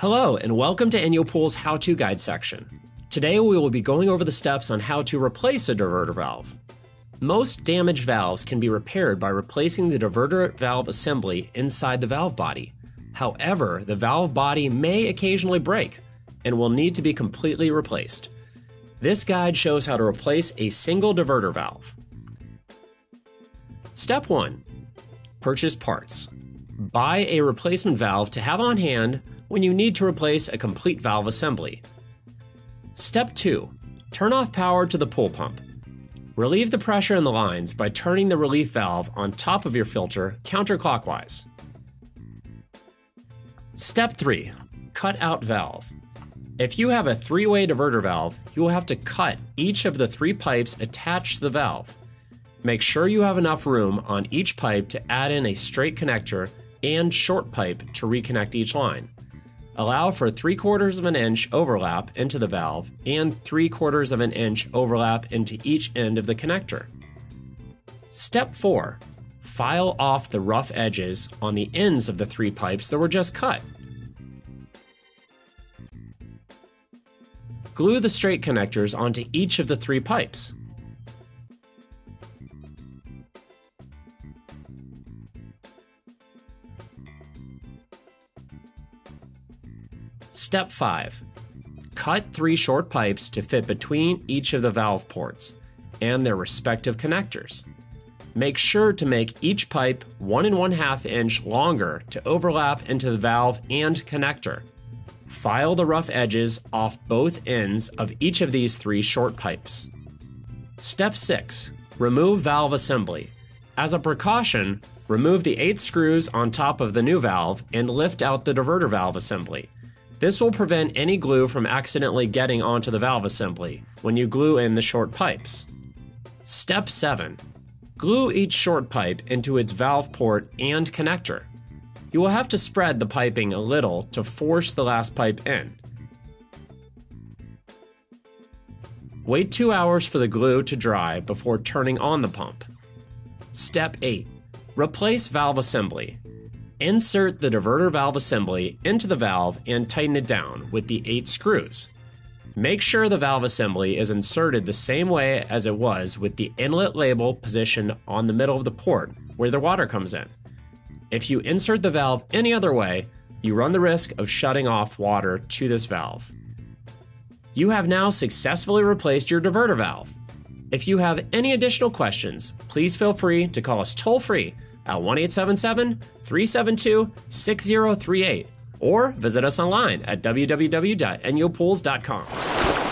Hello and welcome to Inyo Pools how-to guide section. Today we will be going over the steps on how to replace a diverter valve. Most damaged valves can be repaired by replacing the diverter valve assembly inside the valve body. However, the valve body may occasionally break and will need to be completely replaced. This guide shows how to replace a single diverter valve. Step 1. Purchase parts. Buy a replacement valve to have on hand when you need to replace a complete valve assembly. Step 2. Turn off power to the pool pump. Relieve the pressure in the lines by turning the relief valve on top of your filter counterclockwise. Step 3. Cut out valve. If you have a three-way diverter valve, you will have to cut each of the three pipes attached to the valve. Make sure you have enough room on each pipe to add in a straight connector and short pipe to reconnect each line. Allow for 3/4 of an inch overlap into the valve and 3/4 of an inch overlap into each end of the connector. Step 4. File off the rough edges on the ends of the three pipes that were just cut. Glue the straight connectors onto each of the three pipes. Step 5. Cut 3 short pipes to fit between each of the valve ports and their respective connectors. Make sure to make each pipe 1 1/2 inch longer to overlap into the valve and connector. File the rough edges off both ends of each of these 3 short pipes. Step 6. Remove valve assembly. As a precaution, remove the 8 screws on top of the new valve and lift out the diverter valve assembly. This will prevent any glue from accidentally getting onto the valve assembly when you glue in the short pipes. Step 7. Glue each short pipe into its valve port and connector. You will have to spread the piping a little to force the last pipe in. Wait 2 hours for the glue to dry before turning on the pump. Step 8. Replace valve assembly. Insert the diverter valve assembly into the valve and tighten it down with the 8 screws. Make sure the valve assembly is inserted the same way as it was, with the inlet label positioned on the middle of the port where the water comes in. If you insert the valve any other way, you run the risk of shutting off water to this valve. You have now successfully replaced your diverter valve. If you have any additional questions, please feel free to call us toll-free at 1-877-372-6038 or visit us online at www.inyopools.com.